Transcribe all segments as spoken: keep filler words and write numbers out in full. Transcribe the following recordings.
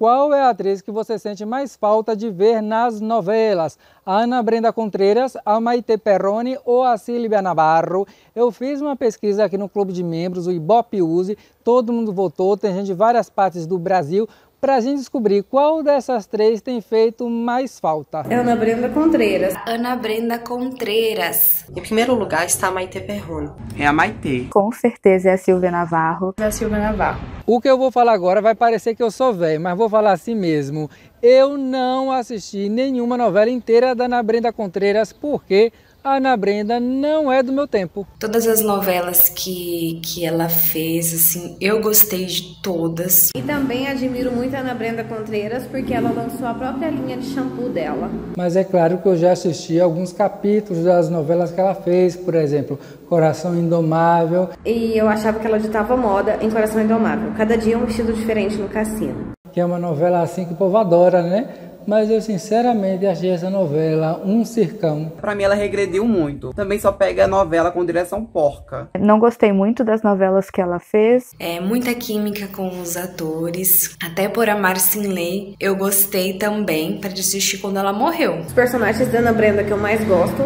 Qual é a atriz que você sente mais falta de ver nas novelas? A Ana Brenda Contreras, a Maite Perroni ou a Sílvia Navarro? Eu fiz uma pesquisa aqui no Clube de Membros, o Ibope Uzi, todo mundo votou, tem gente de várias partes do Brasil, para a gente descobrir qual dessas três tem feito mais falta. Ana Brenda Contreras. Ana Brenda Contreras. Em primeiro lugar está a Maite Perroni. É a Maite. Com certeza é a Sílvia Navarro. É a Sílvia Navarro. O que eu vou falar agora vai parecer que eu sou velho, mas vou falar assim mesmo. Eu não assisti nenhuma novela inteira da Ana Brenda Contreras, porque a Ana Brenda não é do meu tempo. Todas as novelas que, que ela fez, assim, eu gostei de todas. E também admiro muito a Ana Brenda Contreras, porque ela lançou a própria linha de shampoo dela. Mas é claro que eu já assisti alguns capítulos das novelas que ela fez, por exemplo, Coração Indomável. E eu achava que ela ditava moda em Coração Indomável. Cada dia um vestido diferente no cassino. Que é uma novela assim que o povo adora, né? Mas eu sinceramente achei essa novela um circão. Pra mim ela regrediu muito. Também só pega a novela com direção porca. Não gostei muito das novelas que ela fez. É muita química com os atores. Até por Amar Sem Lei eu gostei também, pra desistir quando ela morreu. Os personagens da Ana Brenda que eu mais gosto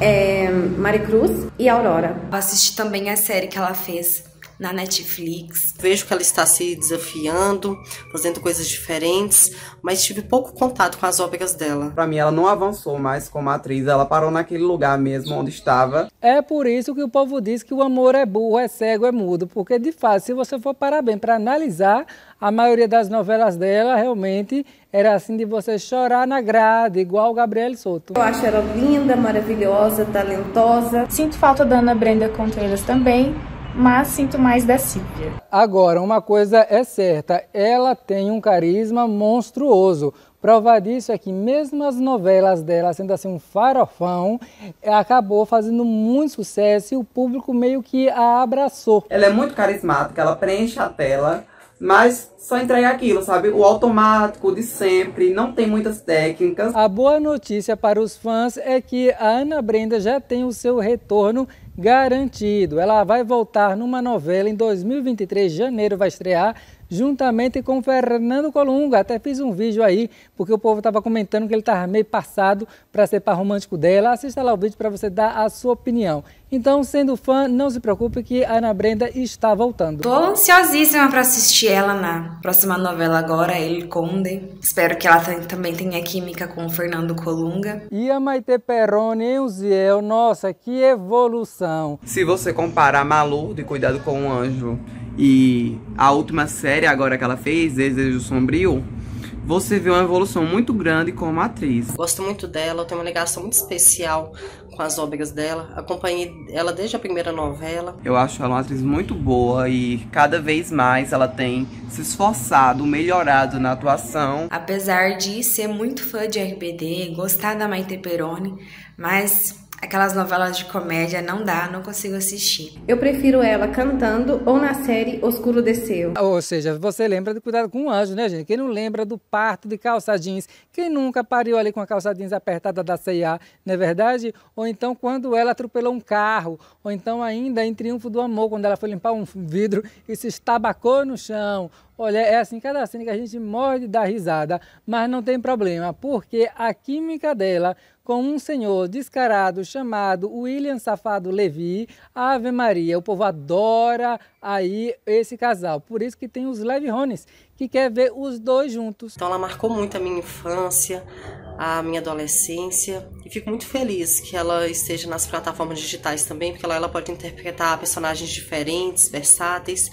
é Mari Cruz e Aurora. Eu assisti também a série que ela fez na Netflix. Vejo que ela está se desafiando, fazendo coisas diferentes, mas tive pouco contato com as obras dela. Para mim, ela não avançou mais como atriz, ela parou naquele lugar mesmo onde estava. É por isso que o povo diz que o amor é burro, é cego, é mudo, porque de fato, se você for parar bem para analisar, a maioria das novelas dela realmente era assim de você chorar na grade, igual o Gabriel Soto. Eu acho ela linda, maravilhosa, talentosa. Sinto falta da Ana Brenda Contreras também, mas sinto mais da Sílvia. Agora, uma coisa é certa, ela tem um carisma monstruoso. Prova disso é que mesmo as novelas dela sendo assim um farofão, acabou fazendo muito sucesso e o público meio que a abraçou. Ela é muito carismática, ela preenche a tela, mas só entrega aquilo, sabe? O automático de sempre, não tem muitas técnicas. A boa notícia para os fãs é que a Ana Brenda já tem o seu retorno garantido. Ela vai voltar numa novela em dois mil e vinte e três, janeiro vai estrear, juntamente com Fernando Colunga. Até fiz um vídeo aí, porque o povo estava comentando que ele estava meio passado para ser par romântico dela. Assista lá o vídeo para você dar a sua opinião. Então, sendo fã, não se preocupe que a Ana Brenda está voltando. Tô ansiosíssima para assistir ela na próxima novela agora, El Conde. Espero que ela também tenha química com o Fernando Colunga. E a Maite Perroni e o Ziel, nossa, que evolução. Se você comparar Malu de Cuidado com um Anjo e a última série agora que ela fez, Desejo Sombrio, você vê uma evolução muito grande como atriz. Gosto muito dela, eu tenho uma ligação muito especial com as obras dela. Acompanhei ela desde a primeira novela. Eu acho ela uma atriz muito boa e cada vez mais ela tem se esforçado, melhorado na atuação. Apesar de ser muito fã de R B D, gostar da Maite Perroni, mas aquelas novelas de comédia não dá, não consigo assistir. Eu prefiro ela cantando ou na série Oscuro Desceu. Ou seja, você lembra de Cuidado com um Anjo, né, gente? Quem não lembra do parto de calça jeans? Quem nunca pariu ali com a calça jeans apertada da C e A, não é verdade? Ou então quando ela atropelou um carro, ou então ainda em Triunfo do Amor, quando ela foi limpar um vidro e se estabacou no chão. Olha, é assim, cada cena que a gente morre de dar risada, mas não tem problema, porque a química dela com um senhor descarado chamado William Safado Levy, Ave Maria, o povo adora aí esse casal, por isso que tem os Levy Rones, que quer ver os dois juntos. Então ela marcou muito a minha infância, a minha adolescência, e fico muito feliz que ela esteja nas plataformas digitais também, porque lá ela pode interpretar personagens diferentes, versáteis,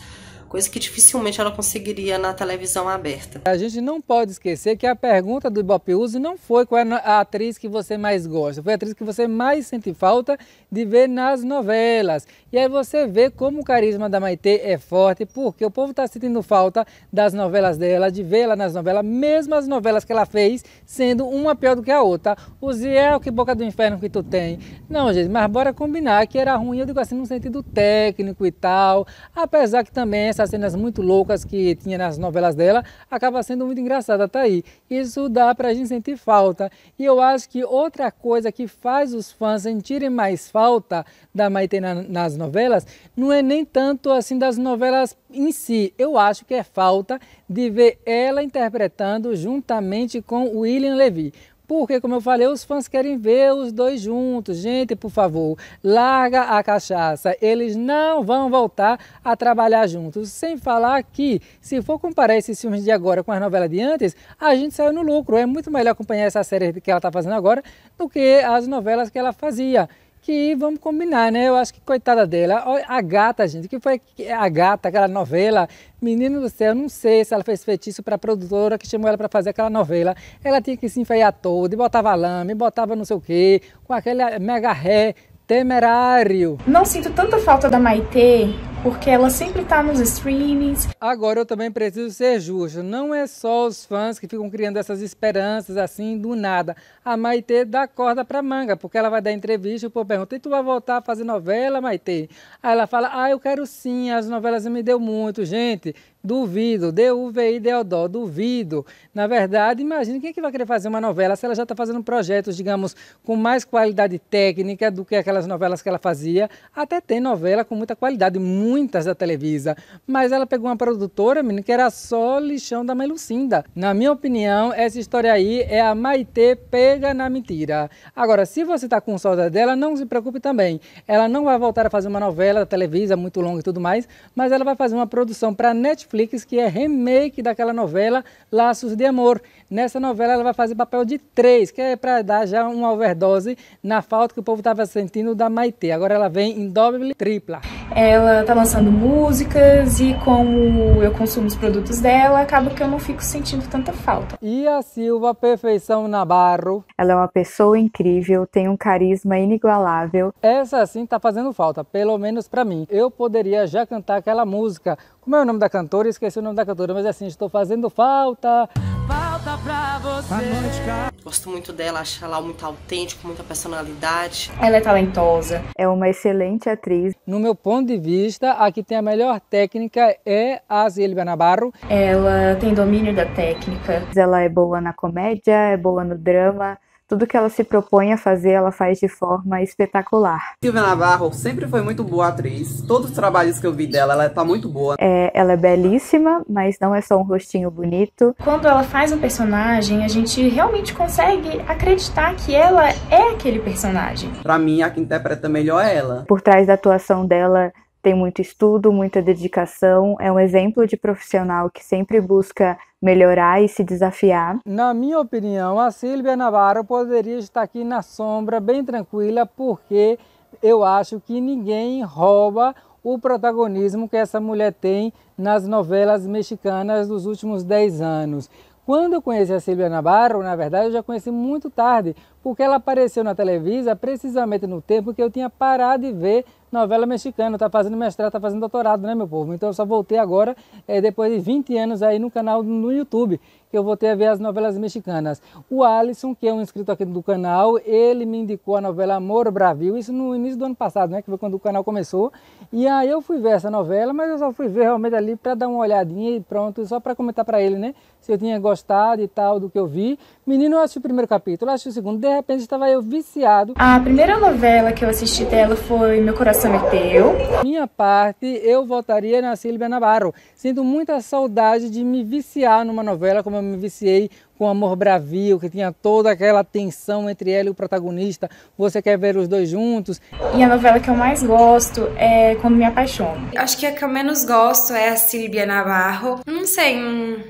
coisa que dificilmente ela conseguiria na televisão aberta. A gente não pode esquecer que a pergunta do Ibope Uzi não foi qual é a atriz que você mais gosta, foi a atriz que você mais sente falta de ver nas novelas. E aí você vê como o carisma da Maite é forte, porque o povo está sentindo falta das novelas dela, de vê-la nas novelas, mesmo as novelas que ela fez, sendo uma pior do que a outra. O Ziel, que boca do inferno que tu tem. Não, gente, mas bora combinar que era ruim, eu digo assim, no sentido técnico e tal, apesar que também essa essas cenas muito loucas que tinha nas novelas dela, acaba sendo muito engraçada, tá aí. Isso dá pra gente sentir falta. E eu acho que outra coisa que faz os fãs sentirem mais falta da Maite na, nas novelas, não é nem tanto assim das novelas em si. Eu acho que é falta de ver ela interpretando juntamente com William Levy. Porque, como eu falei, os fãs querem ver os dois juntos. Gente, por favor, larga a cachaça. Eles não vão voltar a trabalhar juntos. Sem falar que, se for comparar esses filmes de agora com as novelas de antes, a gente saiu no lucro. É muito melhor acompanhar essa série que ela está fazendo agora do que as novelas que ela fazia. Que vamos combinar, né? Eu acho que coitada dela, a gata, gente, que foi a gata, aquela novela, menino do céu, não sei se ela fez feitiço para a produtora que chamou ela para fazer aquela novela. Ela tinha que se enfeiar toda, e botava lama, e botava não sei o quê, com aquele mega ré temerário. Não sinto tanta falta da Maite, porque ela sempre tá nos streamings. Agora eu também preciso ser justo, não é só os fãs que ficam criando essas esperanças assim do nada. A Maite dá corda pra manga, porque ela vai dar entrevista, o povo pergunta, e tu vai voltar a fazer novela, Maite? Aí ela fala, ah, eu quero sim, as novelas me deu muito, gente. Duvido, D U V I D O D O, duvido. Na verdade, imagina quem é que vai querer fazer uma novela se ela já está fazendo projetos, digamos, com mais qualidade técnica do que aquelas novelas que ela fazia. Até tem novela com muita qualidade, muitas da Televisa. Mas ela pegou uma produtora, menina, que era só lixão da mãe Lucinda. Na minha opinião, essa história aí é a Maite pega na mentira. Agora, se você está com saudade dela, não se preocupe também. Ela não vai voltar a fazer uma novela da Televisa, muito longa e tudo mais, mas ela vai fazer uma produção para Netflix, que é remake daquela novela Laços de Amor. Nessa novela ela vai fazer papel de três, que é para dar já uma overdose na falta que o povo estava sentindo da Maite. Agora ela vem em doble tripla. Ela tá lançando músicas e como eu consumo os produtos dela, acaba que eu não fico sentindo tanta falta. E a Sílvia Perfeição Navarro? Ela é uma pessoa incrível, tem um carisma inigualável. Essa sim tá fazendo falta, pelo menos para mim. Eu poderia já cantar aquela música. Como é o nome da cantora? Esqueci o nome da cantora, mas assim, estou fazendo falta. Falta pra você. Gosto muito dela, acho ela muito autêntica, muita personalidade. Ela é talentosa. É uma excelente atriz. No meu ponto de vista, a que tem a melhor técnica é a Sílvia Navarro. Ela tem domínio da técnica. Ela é boa na comédia, é boa no drama. Tudo que ela se propõe a fazer, ela faz de forma espetacular. Sílvia Navarro sempre foi muito boa atriz. Todos os trabalhos que eu vi dela, ela tá muito boa. É, ela é belíssima, mas não é só um rostinho bonito. Quando ela faz um personagem, a gente realmente consegue acreditar que ela é aquele personagem. Pra mim, a que interpreta melhor é ela. Por trás da atuação dela, tem muito estudo, muita dedicação, é um exemplo de profissional que sempre busca melhorar e se desafiar. Na minha opinião, a Sílvia Navarro poderia estar aqui na sombra, bem tranquila, porque eu acho que ninguém rouba o protagonismo que essa mulher tem nas novelas mexicanas dos últimos dez anos. Quando eu conheci a Sílvia Navarro, na verdade, eu já conheci muito tarde, porque ela apareceu na Televisa precisamente no tempo que eu tinha parado de ver novela mexicana. Tá fazendo mestrado, tá fazendo doutorado, né, meu povo? Então eu só voltei agora, é, depois de vinte anos aí no canal no YouTube, que eu voltei a ver as novelas mexicanas. O Alisson, que é um inscrito aqui do canal, ele me indicou a novela Amor Bravio, isso no início do ano passado, né, que foi quando o canal começou. E aí eu fui ver essa novela, mas eu só fui ver realmente ali para dar uma olhadinha e pronto, só para comentar para ele, né, se eu tinha gostado e tal do que eu vi. Menino, eu assisti o primeiro capítulo, eu assisti o segundo, de repente estava eu viciado. A primeira novela que eu assisti dela foi Meu Coração é Teu. Minha parte, eu votaria na Sílvia Navarro. Sinto muita saudade de me viciar numa novela, como eu me viciei com Amor Bravio, que tinha toda aquela tensão entre ela e o protagonista. Você quer ver os dois juntos. E a novela que eu mais gosto é Quando Me Apaixono. Acho que a que eu menos gosto é a Sílvia Navarro. Não sei,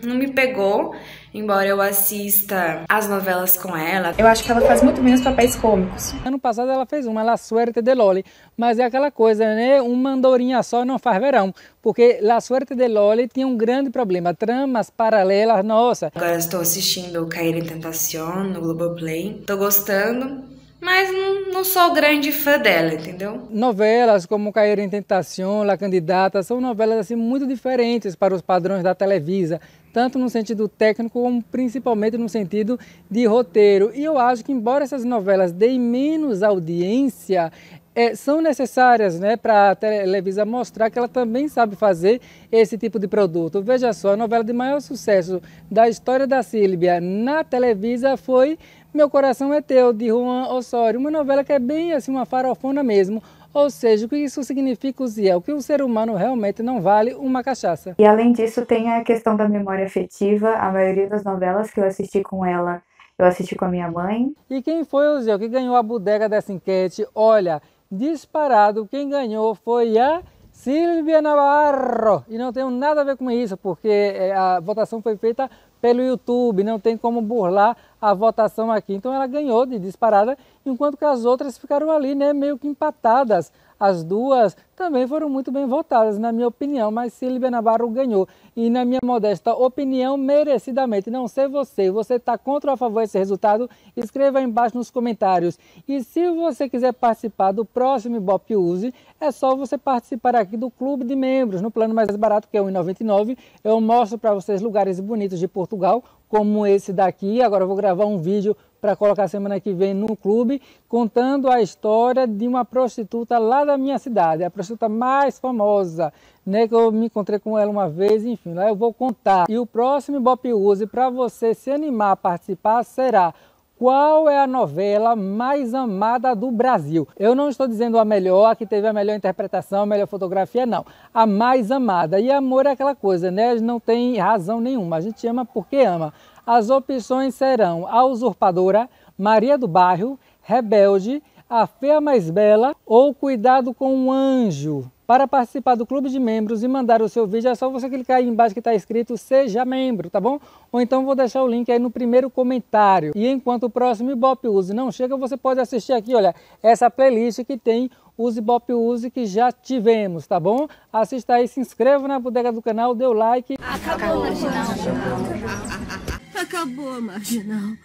não me pegou. Embora eu assista as novelas com ela, eu acho que ela faz muito menos papéis cômicos. Ano passado ela fez uma, La Suerte de Loli, mas é aquela coisa, né? Uma andorinha só não faz verão, porque La Suerte de Loli tinha um grande problema, tramas paralelas, nossa. Agora estou assistindo Cair em Tentação no Globoplay, tô gostando, mas não, não sou grande fã dela, entendeu? Novelas como Cair em Tentação, La Candidata, são novelas assim muito diferentes para os padrões da Televisa, tanto no sentido técnico como principalmente no sentido de roteiro. E eu acho que, embora essas novelas deem menos audiência, é, são necessárias, né, para a Televisa mostrar que ela também sabe fazer esse tipo de produto. Veja só, a novela de maior sucesso da história da Sílvia na Televisa foi Meu Coração é Teu, de Juan Osório, uma novela que é bem assim uma farofona mesmo. Ou seja, o que isso significa, Zé? O que o ser humano realmente não vale uma cachaça. E além disso, tem a questão da memória afetiva. A maioria das novelas que eu assisti com ela, eu assisti com a minha mãe. E quem foi, Zé, que ganhou a bodega dessa enquete? Olha, disparado, quem ganhou foi a Sílvia Navarro. E não tenho nada a ver com isso, porque a votação foi feita pelo YouTube, não tem como burlar a votação aqui. Então ela ganhou de disparada, enquanto que as outras ficaram ali, né, meio que empatadas. As duas também foram muito bem votadas, na minha opinião, mas Sílvia Navarro ganhou. E na minha modesta opinião, merecidamente. Não sei você, você está contra ou a favor desse resultado? Escreva aí embaixo nos comentários. E se você quiser participar do próximo Ibope Uzi, é só você participar aqui do Clube de Membros, no plano mais barato, que é um real e noventa e nove centavos. Eu mostro para vocês lugares bonitos de Portugal, como esse daqui. Agora eu vou gravar um vídeo para colocar semana que vem no clube, contando a história de uma prostituta lá da minha cidade, a prostituta mais famosa, né, que eu me encontrei com ela uma vez, enfim, lá eu vou contar. E o próximo Ibope Uzi, para você se animar a participar, será: qual é a novela mais amada do Brasil? Eu não estou dizendo a melhor, a que teve a melhor interpretação, a melhor fotografia, não. A mais amada. E amor é aquela coisa, né? Não tem razão nenhuma. A gente ama porque ama. As opções serão A Usurpadora, Maria do Bairro, Rebelde, A Fea Mais Bela ou Cuidado com um Anjo. Para participar do Clube de Membros e mandar o seu vídeo, é só você clicar aí embaixo que está escrito Seja Membro, tá bom? Ou então vou deixar o link aí no primeiro comentário. E enquanto o próximo Ibope Uzi não chega, você pode assistir aqui, olha, essa playlist que tem os Ibope Uzi que já tivemos, tá bom? Assista aí, se inscreva na bodega do canal, dê o like. Acabou, marginal. Acabou, marginal.